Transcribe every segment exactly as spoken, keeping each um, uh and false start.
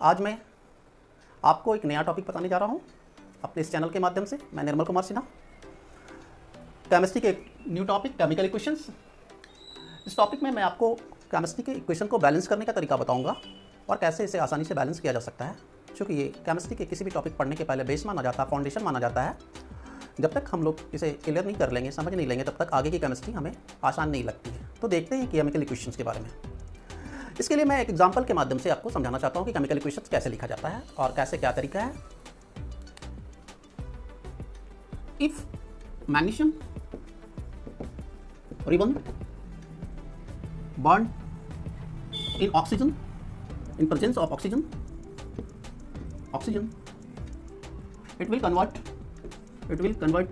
आज मैं आपको एक नया टॉपिक बताने जा रहा हूँ अपने इस चैनल के माध्यम से। मैं निर्मल कुमार सिन्हा। केमिस्ट्री के एक न्यू टॉपिक केमिकल इक्वेशंस। इस टॉपिक में मैं आपको केमिस्ट्री के इक्वेशन को बैलेंस करने का तरीका बताऊंगा और कैसे इसे आसानी से बैलेंस किया जा सकता है, क्योंकि ये केमिस्ट्री के किसी भी टॉपिक पढ़ने के पहले बेस माना जाता है, फाउंडेशन माना जाता है। जब तक हम लोग इसे क्लियर नहीं कर लेंगे, समझ नहीं लेंगे, तब तक आगे की केमिस्ट्री हमें आसान नहीं लगती है। तो देखते हैं केमिकल इक्वेशंस के बारे में। इसके लिए मैं एग्जाम्पल के माध्यम से आपको समझाना चाहता हूँ कि केमिकल इक्वेशंस कैसे लिखा जाता है और कैसे क्या तरीका है। If magnesium ribbon burn in oxygen in presence of oxygen oxygen it will convert it will convert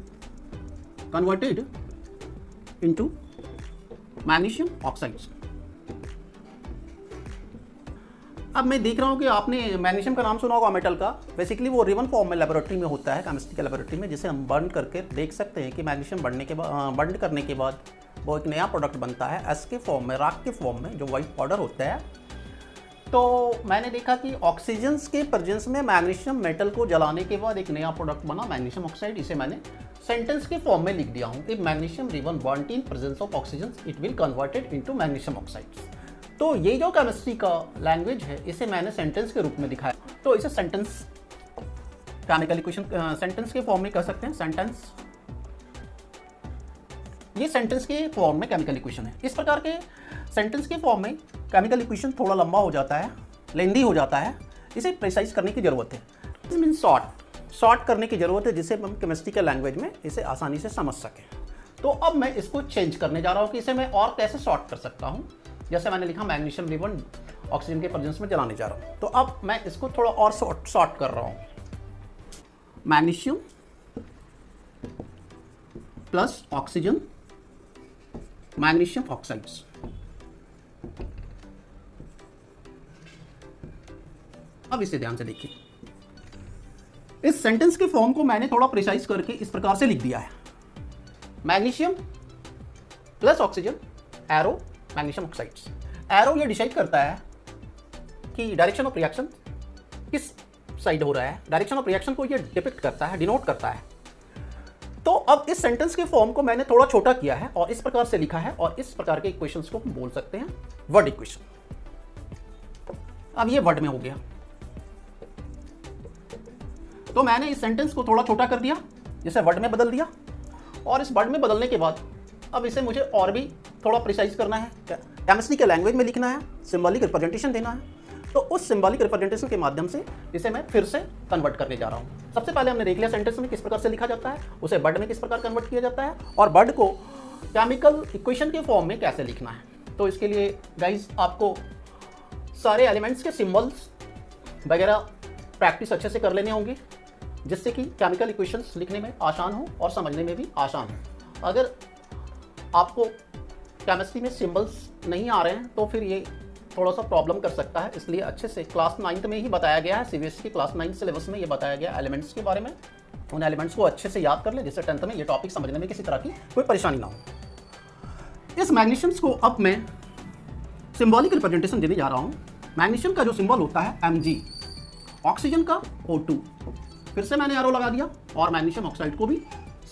converted into magnesium oxides। अब मैं देख रहा हूँ कि आपने मैग्नीशियम का नाम सुना होगा, मेटल का। बेसिकली वो रिबन फॉर्म में लेबोरेटरी में होता है, केमिस्ट्री के लेबोरेटरी में, जिसे हम बर्न करके देख सकते हैं कि मैग्नीशियम बढ़ने के बाद बर्न करने के बाद वो एक नया प्रोडक्ट बनता है एस के फॉर्म में, राख के फॉर्म में, जो वाइट पाउडर होता है। तो मैंने देखा कि ऑक्सीजन्स के प्रेजेंस में मैग्नीशियम मेटल को जलाने के बाद एक नया प्रोडक्ट बना मैग्नीशियम ऑक्साइड। इसे मैंने सेंटेंस के फॉर्म में लिख दिया हूँ कि magnesium ribbon burned in presence of oxygen it will converted into magnesium oxide. तो ये जो केमिस्ट्री का लैंग्वेज है, इसे मैंने सेंटेंस के रूप में दिखाया। तो इसे सेंटेंस केमिकल इक्वेशन सेंटेंस के फॉर्म में कह सकते हैं। सेंटेंस, ये सेंटेंस के फॉर्म में केमिकल इक्वेशन है। इस प्रकार के सेंटेंस के फॉर्म में केमिकल इक्वेशन थोड़ा लंबा हो जाता है, लेंदी हो जाता है। इसे प्रिसाइज करने की ज़रूरत है, इट मीन शॉर्ट शॉर्ट करने की ज़रूरत है, जिससे हम केमिस्ट्री के लैंग्वेज में इसे आसानी से समझ सकें। तो अब मैं इसको चेंज करने जा रहा हूँ कि इसे मैं और कैसे शॉर्ट कर सकता हूँ। जैसे मैंने लिखा मैग्नीशियम रिबन ऑक्सीजन के प्रेजेंस में जलाने जा रहा हूँ, तो अब मैं इसको थोड़ा और शॉर्ट शॉर्ट कर रहा हूँ। Magnesium plus oxygen magnesium oxides. अब इसे ध्यान से देखिए। इस सेंटेंस के फॉर्म को मैंने थोड़ा प्रिसाइज करके इस प्रकार से लिख दिया है। Magnesium plus oxygen arrow magnesium oxides. Arrow ये डिसाइड करता है कि डायरेक्शन ऑफ रिएक्शन किस साइड हो रहा है। डायरेक्शन ऑफ रिएक्शन को ये डिपिक्ट करता है, डिनोट करता है। तो अब इस सेंटेंस के फॉर्म को मैंने थोड़ा छोटा किया है और इस प्रकार से लिखा है, और इस प्रकार के इक्वेशंस को हम बोल सकते हैं वर्ड इक्वेशन। अब ये वर्ड में हो गया। तो मैंने इस सेंटेंस को थोड़ा छोटा कर दिया, इसे वर्ड में बदल दिया, और इस वर्ड में बदलने के बाद अब इसे मुझे और भी थोड़ा प्रिसाइज करना है, केमिस्ट्री के लैंग्वेज में लिखना है, सिंबॉलिक रिप्रेजेंटेशन देना है। तो उस सिंबॉलिक रिप्रेजेंटेशन के माध्यम से इसे मैं फिर से कन्वर्ट करने जा रहा हूँ। सबसे पहले हमने देख लिया सेंटेंस में किस प्रकार से लिखा जाता है, उसे वर्ड में किस प्रकार कन्वर्ट किया जाता है, और वर्ड को केमिकल इक्वेशन के फॉर्म में कैसे लिखना है। तो इसके लिए गाइज आपको सारे एलिमेंट्स के सिम्बल्स वगैरह प्रैक्टिस अच्छे से कर लेने होंगे, जिससे कि केमिकल इक्वेशंस लिखने में आसान हो और समझने में भी आसान हो। अगर आपको केमिस्ट्री में सिंबल्स नहीं आ रहे हैं तो फिर ये थोड़ा सा प्रॉब्लम कर सकता है। इसलिए अच्छे से क्लास नाइन्थ में ही बताया गया है, सीबीएसई के क्लास नाइन्थ सिलेबस में ये बताया गया एलिमेंट्स के बारे में। उन एलिमेंट्स को अच्छे से याद कर लें, जिससे टेंथ में ये टॉपिक समझने में किसी तरह की कोई परेशानी ना हो। इस मैग्नीशियम्स को अब मैं सिम्बॉलिक रिप्रेजेंटेशन देने जा रहा हूँ। मैग्नीशियम का जो सिम्बॉल होता है एम जी, ऑक्सीजन का ओ टू। फिर से मैंने एरो लगा दिया और मैग्नीशियम ऑक्साइड को भी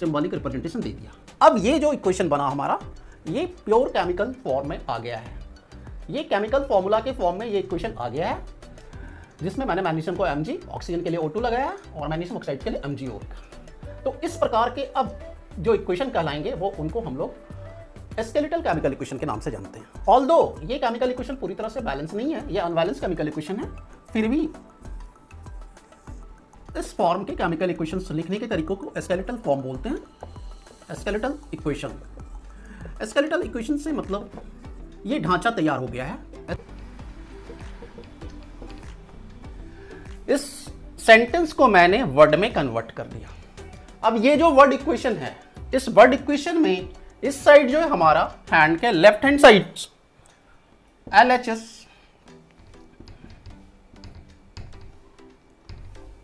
सिंबॉलिक रिप्रेजेंटेशन दे दिया। अब ये जो इक्वेशन बना हमारा, ये प्योर केमिकल फॉर्म में आ गया है। ये केमिकल फॉर्मूला के फॉर्म में ये इक्वेशन आ गया है, जिसमें मैंने मैग्नीशियम को Mg, ऑक्सीजन के लिए ओ टू लगाया और मैग्नीशियम ऑक्साइड के लिए एम जी ओ। तो इस प्रकार के अब जो इक्वेशन कहलाएंगे वो उनको हम लोग स्केलेटल केमिकल इक्वेशन के नाम से जानते हैं। ऑल्दो ये केमिकल इक्वेशन पूरी तरह से बैलेंस नहीं है, ये अनबैलेंस केमिकल इक्वेशन है, फिर भी इस फॉर्म के केमिकल इक्वेशंस लिखने के तरीकों को स्केलेटल फॉर्म बोलते हैं। स्केलेटल इक्वेशन स्केलेटल इक्वेशन से मतलब ये ढांचा तैयार हो गया है। इस सेंटेंस को मैंने वर्ड में कन्वर्ट कर दिया। अब ये जो वर्ड इक्वेशन है, इस वर्ड इक्वेशन में इस साइड जो है हमारा हैंड के left hand side L H S,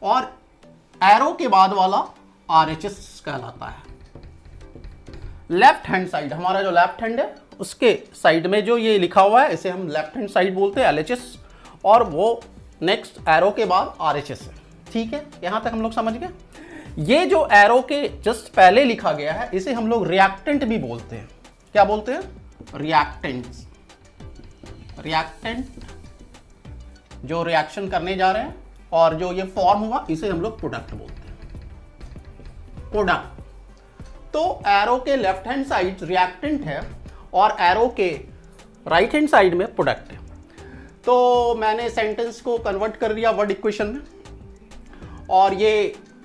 और एरो के बाद वाला आर एच एस कहलाता है। लेफ्ट हैंड साइड, हमारा जो लेफ्ट हैंड है उसके साइड में जो ये लिखा हुआ है, इसे हम लेफ्ट हैंड साइड बोलते हैं एल एच एस, और वो नेक्स्ट एरो के बाद आर एच एस है। ठीक है, यहाँ तक हम लोग समझ गए। ये जो एरो के जस्ट पहले लिखा गया है इसे हम लोग रिएक्टेंट भी बोलते हैं। क्या बोलते हैं? रिएक्टेंट्स। रिएक्टेंट जो रिएक्शन करने जा रहे हैं और जो ये फॉर्म हुआ इसे हम लोग प्रोडक्ट बोलते हैं। प्रोडक्ट। तो एरो के लेफ्ट हैंड साइड रिएक्टेंट है और एरो के राइट हैंड साइड में प्रोडक्ट है। तो मैंने सेंटेंस को कन्वर्ट कर दिया वर्ड इक्वेशन में और ये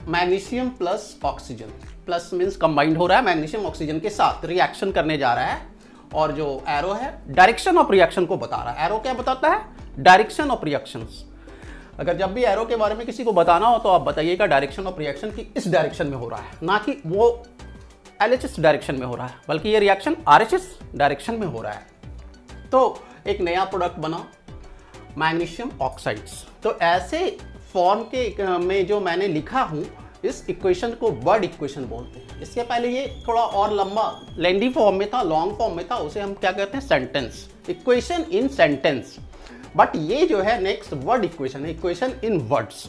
magnesium plus oxygen, plus means combined हो रहा है मैग्नीशियम ऑक्सीजन के साथ, रिएक्शन करने जा रहा है। और जो एरो है डायरेक्शन ऑफ रिएक्शन को बता रहा है। एरो क्या बताता है? Direction of reactions. अगर जब भी एरो के बारे में किसी को बताना हो तो आप बताइएगा डायरेक्शन ऑफ रिएक्शन की इस डायरेक्शन में हो रहा है, ना कि वो एल एच एस डायरेक्शन में हो रहा है, बल्कि ये reaction R H S direction में हो रहा है। तो एक नया प्रोडक्ट बना मैग्नीशियम ऑक्साइड्स। तो ऐसे फॉर्म के में जो मैंने लिखा हूँ इस इक्वेशन को वर्ड इक्वेशन बोलते हैं। इसके पहले ये थोड़ा और लंबा लेंदी फॉर्म में था, लॉन्ग फॉर्म में था, उसे हम क्या कहते हैं? Sentence. Equation in sentence. But ये जो है नेक्स्ट वर्ड इक्वेशन है, इक्वेशन इन वर्ड्स।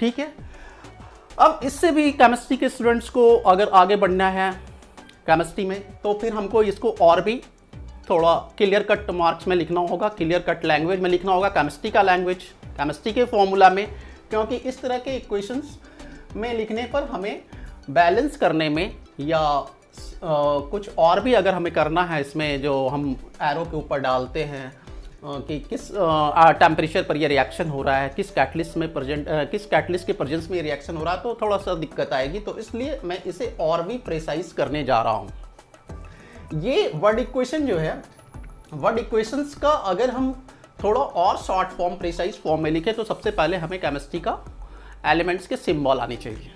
ठीक है, अब इससे भी केमिस्ट्री के स्टूडेंट्स को अगर आगे बढ़ना है केमिस्ट्री में तो फिर हमको इसको और भी थोड़ा क्लियर कट मार्क्स में लिखना होगा, क्लियर कट लैंग्वेज में लिखना होगा, केमिस्ट्री का लैंग्वेज, केमिस्ट्री के फॉर्मूला में, क्योंकि इस तरह के इक्वेशंस में लिखने पर हमें बैलेंस करने में या आ, कुछ और भी अगर हमें करना है इसमें, जो हम एरो के ऊपर डालते हैं कि किस टेम्परेचर पर यह रिएक्शन हो रहा है, किस कैटलिस्ट में प्रेजेंट आ, किस कैटलिस्ट के प्रेजेंस में रिएक्शन हो रहा है, तो थोड़ा सा दिक्कत आएगी। तो इसलिए मैं इसे और भी प्रेसाइज करने जा रहा हूँ। ये वर्ड इक्वेशन जो है, वर्ड इक्वेशंस का अगर हम थोड़ा और शॉर्ट फॉर्म प्रिसाइज फॉर्म में लिखें तो सबसे पहले हमें केमिस्ट्री का एलिमेंट्स के सिंबल आने चाहिए,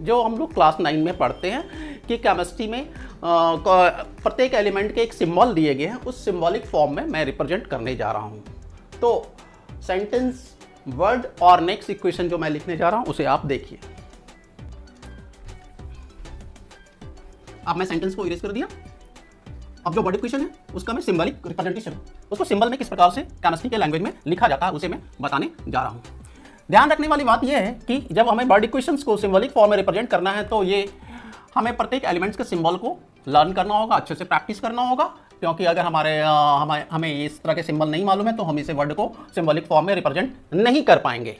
जो हम लोग क्लास नाइन में पढ़ते हैं कि केमिस्ट्री में प्रत्येक एलिमेंट के एक सिंबल दिए गए हैं, उस सिंबॉलिक फॉर्म में मैं रिप्रेजेंट करने जा रहा हूँ। तो सेंटेंस, वर्ड और नेक्स्ट इक्वेशन जो मैं लिखने जा रहा हूँ उसे आप देखिए। अब मैं सेंटेंस को इरेज कर दिया। अब जो वर्ड इक्वेशन है उसका मैं सिंबलिक रिप्रेजेंटेशन, उसको सिंबल में किस प्रकार से केमिस्ट्री के लैंग्वेज में लिखा जाता है उसे मैं बताने जा रहा हूँ। ध्यान रखने वाली बात यह है कि जब हमें वर्ड इक्वेशंस को सिंबलिक फॉर्म में रिप्रेजेंट करना है तो ये हमें प्रत्येक एलिमेंट्स के सिंबल को लर्न करना होगा, अच्छे से प्रैक्टिस करना होगा, क्योंकि अगर हमारे हमें हमें इस तरह के सिंबल नहीं मालूम है तो हम इसे वर्ड को सिंबलिक फॉर्म में रिप्रेजेंट नहीं कर पाएंगे।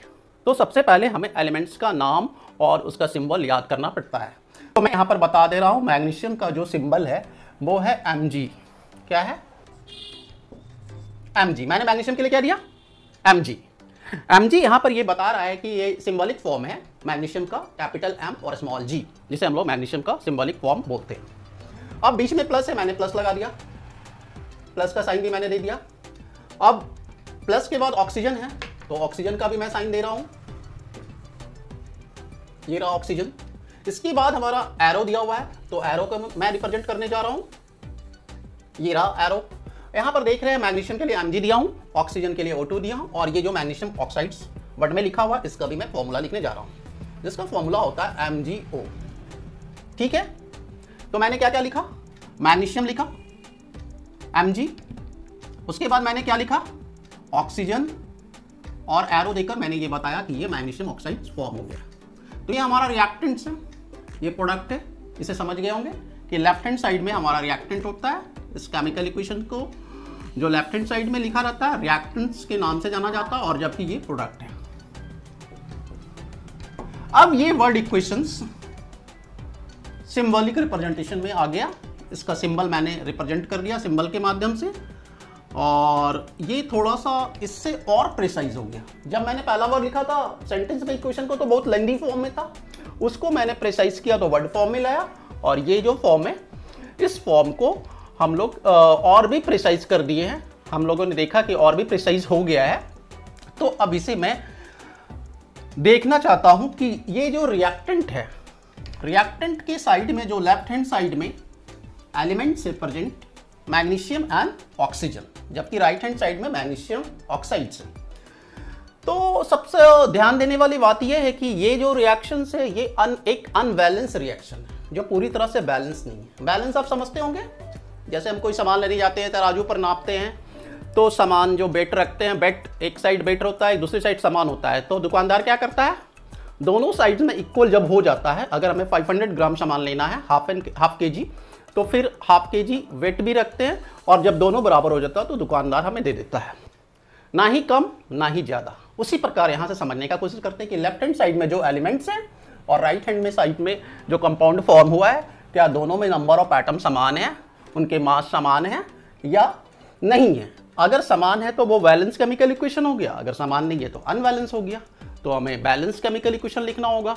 तो सबसे पहले हमें एलिमेंट्स का नाम और उसका सिंबल याद करना पड़ता है। तो मैं यहाँ पर बता दे रहा हूँ, मैग्नीशियम का जो सिंबल है वो है Mg। क्या है? Mg। मैंने मैग्नीशियम के लिए क्या दिया? Mg। Mg यहाँ पर ये बता रहा है कि ये सिंबॉलिक फॉर्म है मैग्नीशियम का, कैपिटल M और स्मॉल g, जिसे हम लोग मैग्नीशियम का सिंबॉलिक फॉर्म बोलते हैं। अब बीच में प्लस है, मैंने प्लस लगा दिया, प्लस का साइन भी मैंने दे दिया। अब प्लस के बाद ऑक्सीजन है तो ऑक्सीजन का भी मैं साइन दे रहा हूँ, ये रहा ऑक्सीजन। इसके बाद हमारा एरो दिया हुआ है तो एरो को मैं रिप्रेजेंट करने जा रहा हूं, ये रहा एरो। यहां पर देख रहे हैं मैग्नीशियम के लिए Mg दिया हूं, ऑक्सीजन के लिए O टू दिया हूं, और ये जो मैग्नीशियम ऑक्साइड्स वर्ड में लिखा हुआ इसका भी मैं फॉर्मूला लिखने जा रहा हूं, जिसका फॉर्मूला होता है एम जी ओ। ठीक है, तो मैंने क्या क्या लिखा? मैग्नीशियम लिखा, Mg, उसके बाद मैंने क्या लिखा? ऑक्सीजन, और एरो देकर मैंने ये बताया कि ये मैग्नीशियम ऑक्साइड फॉर्म हो गया। तो ये हमारा रिएक्टेंट्स है, ये प्रोडक्ट है। इसे समझ गए होंगे कि लेफ्ट हैंड साइड में हमारा रिएक्टेंट होता है। इस केमिकल इक्वेशन को जो लेफ्ट हैंड साइड में लिखा रहता है रिएक्टेंट्स के नाम से जाना जाता है, और जबकि ये प्रोडक्ट है। अब ये वर्ड इक्वेशंस सिंबॉलिक रिप्रेजेंटेशन में आ गया। इसका सिंबल मैंने रिप्रेजेंट कर दिया सिंबल के माध्यम से, और ये थोड़ा सा इससे और प्रिसाइज हो गया। जब मैंने पहला वर्ड लिखा था सेंटेंस में इक्वेशन को तो बहुत लेंथी फॉर्म में था, उसको मैंने प्रिसाइज किया तो वर्ड फॉर्म में लाया, और ये जो फॉर्म है इस फॉर्म को हम लोग और भी प्रिसाइज कर दिए हैं। हम लोगों ने देखा कि और भी प्रिसाइज हो गया है। तो अब इसे मैं देखना चाहता हूं कि ये जो रिएक्टेंट है, रिएक्टेंट के साइड में जो लेफ्ट हैंड साइड में elements represent magnesium and oxygen, जबकि राइट हैंड साइड में मैग्नीशियम ऑक्साइड्स है। तो सबसे ध्यान देने वाली बात यह है कि ये जो रिएक्शन है ये अन, एक अनबैलेंस रिएक्शन है, जो पूरी तरह से बैलेंस नहीं है। बैलेंस आप समझते होंगे, जैसे हम कोई सामान लेने जाते हैं, तराजू पर नापते हैं तो सामान जो बेट रखते हैं, बेट एक साइड बेट होता है, दूसरी साइड सामान होता है, तो दुकानदार क्या करता है, दोनों साइड में इक्वल जब हो जाता है, अगर हमें पाँच सौ ग्राम सामान लेना है हाफ एंड हाफ के जी, तो फिर हाफ के जी वेट भी रखते हैं, और जब दोनों बराबर हो जाता है तो दुकानदार हमें दे देता है, ना ही कम ना ही ज़्यादा। उसी प्रकार यहाँ से समझने का कोशिश करते हैं कि लेफ्ट हैंड साइड में जो एलिमेंट्स हैं और राइट हैंड में साइड में जो कंपाउंड फॉर्म हुआ है, क्या दोनों में नंबर ऑफ एटम समान है, उनके मास समान है या नहीं है। अगर समान है तो वो बैलेंस केमिकल इक्वेशन हो गया, अगर समान नहीं है तो अनबैलेंस हो गया। तो हमें बैलेंस केमिकल इक्वेशन लिखना होगा।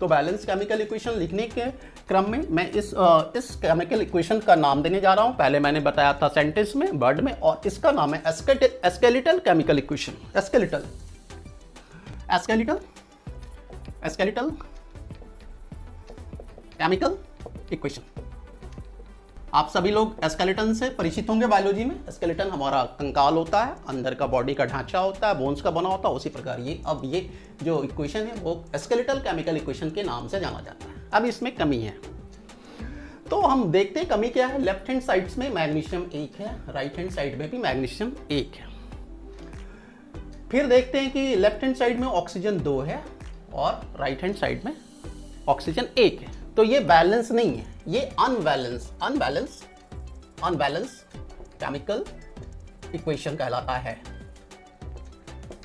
तो बैलेंस केमिकल इक्वेशन लिखने के क्रम में मैं इस इस केमिकल इक्वेशन का नाम देने जा रहा हूँ। पहले मैंने बताया था सेंटेंस में, वर्ड में, और इसका नाम है skeletal chemical equation. Skeletal skeletal skeletal chemical equation. आप सभी लोग एस्केलेटन से परिचित होंगे बायोलॉजी में। एस्केलेटन हमारा कंकाल होता है, अंदर का बॉडी का ढांचा होता है, बोन्स का बना होता है। उसी प्रकार ये अब ये जो इक्वेशन है वो एस्केलेटल केमिकल इक्वेशन के नाम से जाना जाता है। अब इसमें कमी है तो हम देखते हैं कमी क्या है। लेफ्ट हैंड साइड्स में मैग्नीशियम एक है, राइट हैंड साइड में भी मैग्नीशियम एक है। फिर देखते हैं कि लेफ्ट हैंड साइड में ऑक्सीजन दो है और राइट हैंड साइड में ऑक्सीजन एक है, तो ये बैलेंस नहीं है, ये unbalance unbalance unbalance chemical equation कहलाता है।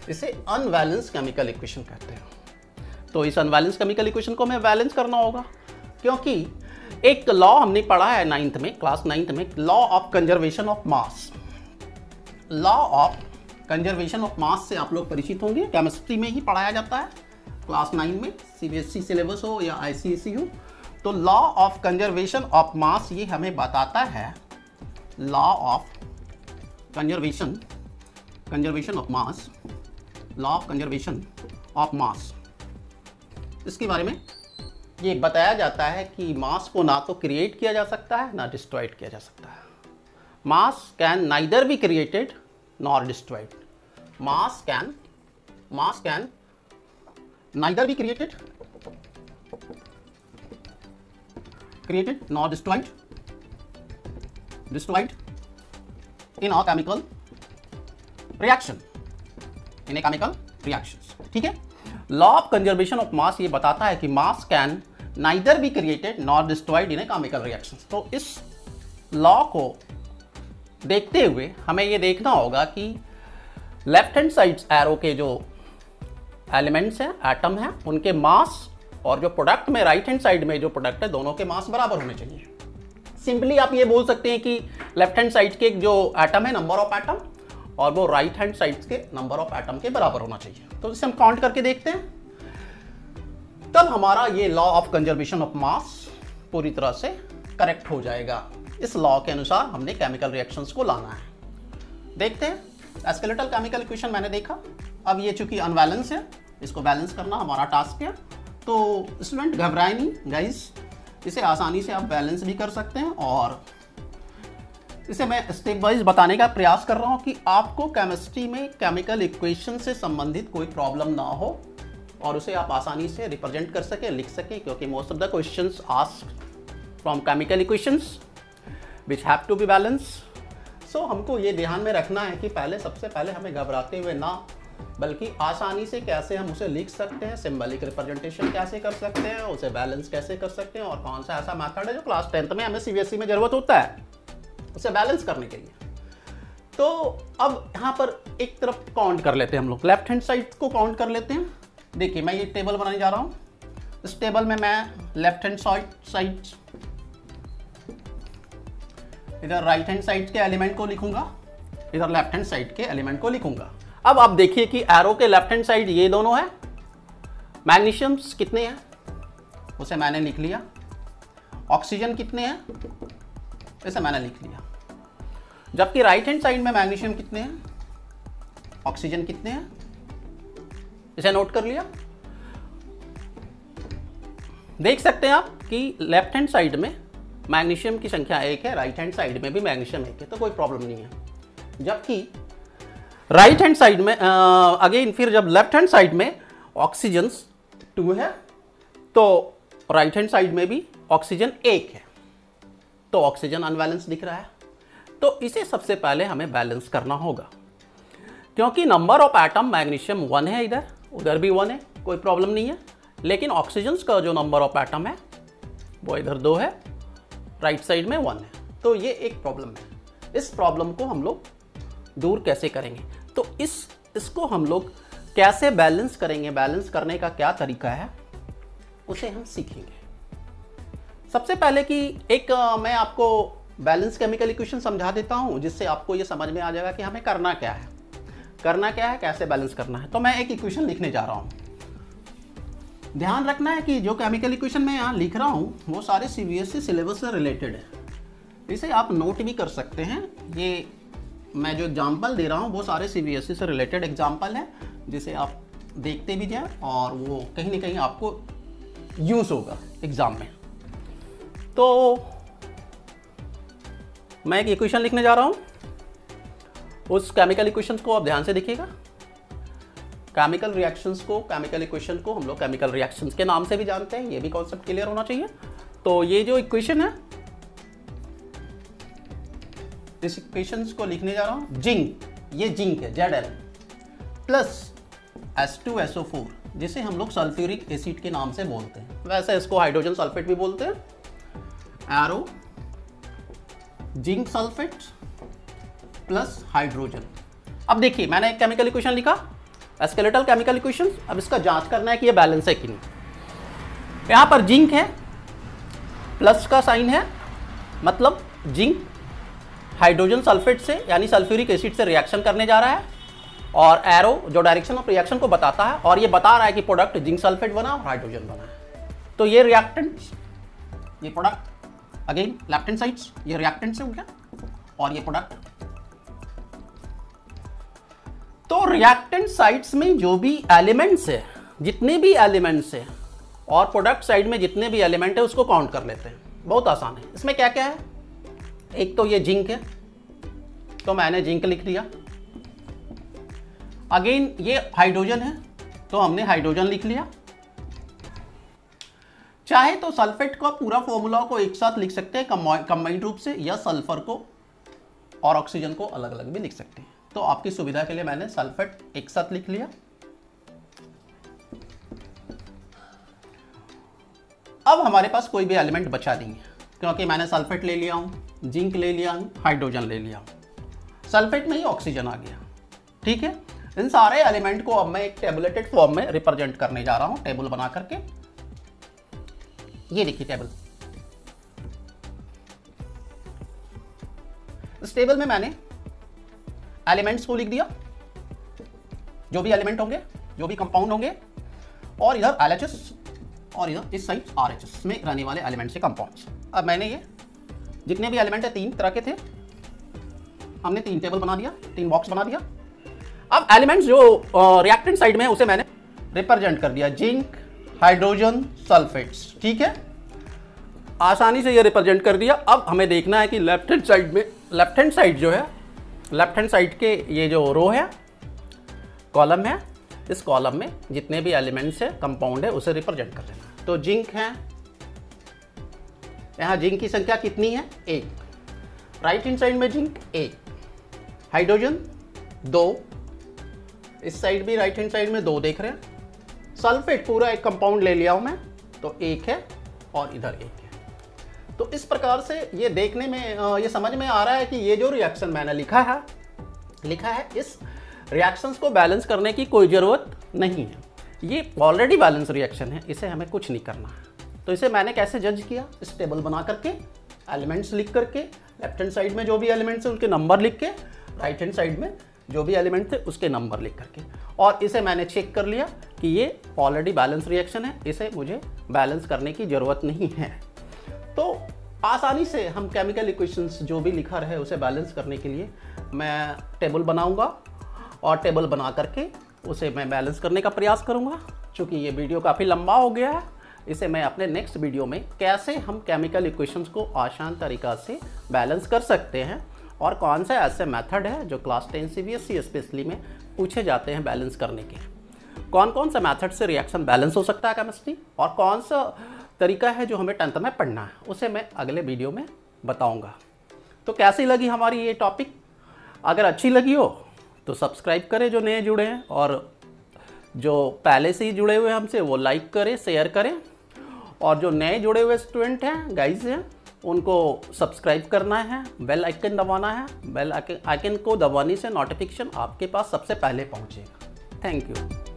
इसे अनबैलेंस केमिकल इक्वेशन कहते हैं। तो इस अनबैलेंस केमिकल इक्वेशन को हमें बैलेंस करना होगा, क्योंकि एक लॉ हमने पढ़ा है नाइन्थ में, क्लास नाइन्थ में, law of conservation of mass. Law of conservation of mass से आप लोग परिचित होंगे, केमिस्ट्री में ही पढ़ाया जाता है क्लास नाइन में, सीबीएसई सिलेबस हो या आईसीएसई हो। तो law of conservation of mass ये हमें बताता है, law of conservation conservation of mass law of conservation of mass इसके बारे में ये बताया जाता है कि मास को ना तो क्रिएट किया जा सकता है ना डिस्ट्रॉयड किया जा सकता है। Mass can neither be created nor destroyed. Mass can mass can neither be created created nor destroyed destroyed in a chemical reaction in a chemical reactions। ठीक है, law of conservation of mass ये बताता है कि mass can neither be created nor destroyed in a chemical reactions। तो इस law को देखते हुए हमें ये देखना होगा कि left hand sides arrow के जो elements हैं, atom हैं, उनके mass और जो प्रोडक्ट में राइट हैंड साइड में जो प्रोडक्ट है, दोनों के मास बराबर होने चाहिए। सिंपली आप ये बोल सकते हैं कि लेफ्ट हैंड साइड के जो एटम है, नंबर ऑफ एटम, और वो राइट हैंड साइड के नंबर ऑफ एटम के बराबर होना चाहिए। तो इसे हम काउंट करके देखते हैं, तब हमारा ये law of conservation of mass पूरी तरह से करेक्ट हो जाएगा। इस लॉ के अनुसार हमने केमिकल रिएक्शंस को लाना है। देखते हैं, एस्केलेटल केमिकल इक्वेशन मैंने देखा। अब ये चूंकि अनबैलेंस है, इसको बैलेंस करना हमारा टास्क है। तो स्टूडेंट घबराए नहीं गाइस, इसे आसानी से आप बैलेंस भी कर सकते हैं, और इसे मैं स्टेप वाइज बताने का प्रयास कर रहा हूं कि आपको केमिस्ट्री में केमिकल इक्वेशन से संबंधित कोई प्रॉब्लम ना हो और उसे आप आसानी से रिप्रेजेंट कर सकें, लिख सकें, क्योंकि most of the questions asked from chemical equations which have to be balance. So हमको ये ध्यान में रखना है कि पहले सबसे पहले हमें घबराते हुए ना, बल्कि आसानी से कैसे हम उसे लिख सकते हैं, सिंबलिक रिप्रेजेंटेशन कैसे कर सकते हैं, उसे बैलेंस कैसे कर सकते हैं, और कौन सा ऐसा मेथड है जो क्लास टेंथ में हमें सीबीएसई में ज़रूरत होता है उसे बैलेंस करने के लिए। तो अब यहाँ पर एक तरफ काउंट कर लेते हैं हम लोग, लेफ्ट हैंड साइड को काउंट कर लेते हैं। देखिए मैं ये टेबल बनाने जा रहा हूँ। इस टेबल में मैं लेफ्ट हैंड साइड, इधर राइट हैंड साइड के एलिमेंट को लिखूंगा, इधर लेफ्ट हैंड साइड के एलिमेंट को लिखूंगा। अब आप देखिए कि एरो के लेफ्ट हैंड साइड ये दोनों हैं, मैग्नीशियम्स कितने हैं उसे मैंने लिख लिया, ऑक्सीजन कितने हैं इसे मैंने लिख लिया, जबकि राइट हैंड साइड में मैग्नीशियम कितने हैं, ऑक्सीजन कितने हैं इसे नोट कर लिया। देख सकते हैं आप कि लेफ्ट हैंड साइड में मैग्नीशियम की संख्या एक है, राइट हैंड साइड में भी मैग्नीशियम एक है, तो कोई प्रॉब्लम नहीं है। जबकि राइट हैंड साइड में अगेन फिर जब लेफ्ट हैंड साइड में ऑक्सीजन टू है तो राइट हैंड साइड में भी ऑक्सीजन एक है, तो ऑक्सीजन अनबैलेंस दिख रहा है। तो इसे सबसे पहले हमें बैलेंस करना होगा, क्योंकि number of atom magnesium one है, इधर उधर भी वन है, कोई प्रॉब्लम नहीं है। लेकिन ऑक्सीजन का जो नंबर ऑफ एटम है वो इधर दो है, राइट साइड में वन है, तो ये एक प्रॉब्लम है। इस प्रॉब्लम को हम लोग दूर कैसे करेंगे, तो इस इसको हम लोग कैसे बैलेंस करेंगे, बैलेंस करने का क्या तरीका है उसे हम सीखेंगे। सबसे पहले कि एक आ, मैं आपको बैलेंस केमिकल इक्वेशन समझा देता हूँ, जिससे आपको ये समझ में आ जाएगा कि हमें करना क्या है, करना क्या है, कैसे बैलेंस करना है। तो मैं एक इक्वेशन लिखने जा रहा हूँ। ध्यान रखना है कि जो केमिकल इक्वेशन मैं यहाँ लिख रहा हूँ वो सारे सीबीएसई सिलेबस से रिलेटेड है। इसे आप नोट भी कर सकते हैं। ये मैं जो एग्जांपल दे रहा हूँ वो सारे सीबीएसई से रिलेटेड एग्जांपल है, जिसे आप देखते भी जाएं और वो कहीं ना कहीं आपको यूज़ होगा एग्ज़ाम में। तो मैं एक इक्वेशन लिखने जा रहा हूँ, उस केमिकल इक्वेशन को आप ध्यान से देखिएगा। केमिकल रिएक्शंस को, केमिकल इक्वेशन को हम लोग केमिकल रिएक्शंस के नाम से भी जानते हैं, ये भी कॉन्सेप्ट क्लियर होना चाहिए। तो ये जो इक्वेशन है, इस इक्वेशंस को लिखने जा रहा हूँ। जिंक, ये जिंक है Zn plus S two S O four, जिसे हम लोग सल्फ्यूरिक एसिड के नाम से बोलते हैं, वैसे इसको हाइड्रोजन सल्फेट भी बोलते हैं। Arrow zinc sulphate plus hydrogen. अब देखिए, मैंने एक केमिकल इक्वेशन लिखा, स्केलेटल केमिकल इक्वेशन। अब इसका जांच करना है कि ये बैलेंस है कि नहीं। यहाँ पर जिंक है, प्लस का साइन है, मतलब जिंक हाइड्रोजन सल्फेट से यानी सल्फ्यूरिक एसिड से रिएक्शन करने जा रहा है, और एरो जो डायरेक्शन ऑफ रिएक्शन को बताता है, और ये बता रहा है कि प्रोडक्ट जिंक सल्फेट बना और हाइड्रोजन बना है। तो ये रिएक्टेंट, ये product, again left hand sides, ये रिएक्टेंट से हो गया और ये प्रोडक्ट। तो रिएक्टेंट साइड्स में जो भी एलिमेंट्स है, जितने भी एलिमेंट्स है, और प्रोडक्ट साइड में जितने भी एलिमेंट है उसको काउंट कर लेते हैं। बहुत आसान है। इसमें क्या क्या है, एक तो ये जिंक है, तो मैंने जिंक लिख दिया। अगेन ये हाइड्रोजन है, तो हमने हाइड्रोजन लिख लिया। चाहे तो सल्फेट का पूरा फॉर्मूला को एक साथ लिख सकते हैं कंबाइंड रूप से, या सल्फर को और ऑक्सीजन को अलग अलग भी लिख सकते हैं। तो आपकी सुविधा के लिए मैंने सल्फेट एक साथ लिख लिया। अब हमारे पास कोई भी एलिमेंट बचा नहीं है, क्योंकि मैंने सल्फेट ले लिया हूं, जिंक ले लिया हूं, हाइड्रोजन ले लिया हूं, सल्फेट में ही ऑक्सीजन आ गया। ठीक है, इन सारे एलिमेंट को अब मैं एक टेबुलेटेड फॉर्म में रिप्रेजेंट करने जा रहा हूं, टेबल बना करके। ये देखिए टेबल, इस टेबल में मैंने एलिमेंट्स को लिख दिया, जो भी एलिमेंट होंगे, जो भी कंपाउंड होंगे, और इधर एल एच एस और इधर इस साइड आर एच एस में रहने वाले एलिमेंट से कंपाउंड्स। अब मैंने ये जितने भी एलिमेंट है, तीन तरह के थे, हमने तीन टेबल बना दिया, तीन बॉक्स बना दिया। अब एलिमेंट्स जो रिएक्टेंट साइड में उसे मैंने रिप्रेजेंट कर दिया, जिंक हाइड्रोजन सल्फेट्स। ठीक है, आसानी से ये रिप्रेजेंट कर दिया। अब हमें देखना है कि लेफ्ट हैंड साइड में, लेफ्ट हैंड साइड जो है, लेफ्ट हैंड साइड के ये जो रो है, कॉलम है, इस कॉलम में जितने भी एलिमेंट्स है, कंपाउंड है, उसे रिप्रेजेंट कर देना। तो जिंक है, यहाँ जिंक की संख्या कितनी है, एक। राइट हैंड साइड में जिंक एक, हाइड्रोजन दो, इस साइड भी राइट हैंड साइड में दो देख रहे हैं। सल्फेट पूरा एक कंपाउंड ले लिया हूँ मैं, तो एक है और इधर एक है। तो इस प्रकार से ये देखने में, ये समझ में आ रहा है कि ये जो रिएक्शन मैंने लिखा है लिखा है इस रिएक्शंस को बैलेंस करने की कोई ज़रूरत नहीं है, ये ऑलरेडी बैलेंस रिएक्शन है, इसे हमें कुछ नहीं करना है। तो इसे मैंने कैसे जज किया, इस टेबल बना करके, एलिमेंट्स लिख करके, लेफ्ट हैंड साइड में जो भी एलिमेंट्स हैं उनके नंबर लिख के, राइट हैंड साइड में जो भी एलिमेंट थे उसके नंबर लिख करके, और इसे मैंने चेक कर लिया कि ये ऑलरेडी बैलेंस रिएक्शन है, इसे मुझे बैलेंस करने की ज़रूरत नहीं है। तो आसानी से हम केमिकल इक्वेशंस जो भी लिखा रहे उसे बैलेंस करने के लिए मैं टेबल बनाऊंगा, और टेबल बना करके उसे मैं बैलेंस करने का प्रयास करूंगा। चूँकि ये वीडियो काफ़ी लंबा हो गया है, इसे मैं अपने नेक्स्ट वीडियो में कैसे हम केमिकल इक्वेशंस को आसान तरीक़ा से बैलेंस कर सकते हैं, और कौन सा ऐसे मेथड है जो क्लास टेन सीबीएसई स्पेशली में पूछे जाते हैं बैलेंस करने के, कौन कौन सा मेथड से रिएक्शन बैलेंस हो सकता है केमिस्ट्री, और कौन सा तरीका है जो हमें टेंथ में पढ़ना है, उसे मैं अगले वीडियो में बताऊंगा। तो कैसी लगी हमारी ये टॉपिक? अगर अच्छी लगी हो तो सब्सक्राइब करें जो नए जुड़े हैं, और जो पहले से ही जुड़े हुए हमसे वो लाइक करें, शेयर करें, और जो नए जुड़े हुए स्टूडेंट हैं, गाइज हैं, उनको सब्सक्राइब करना है, बेल आइकन दबाना है। बेल आइकन को दबाने से नोटिफिकेशन आपके पास सबसे पहले पहुंचेगा। Thank you.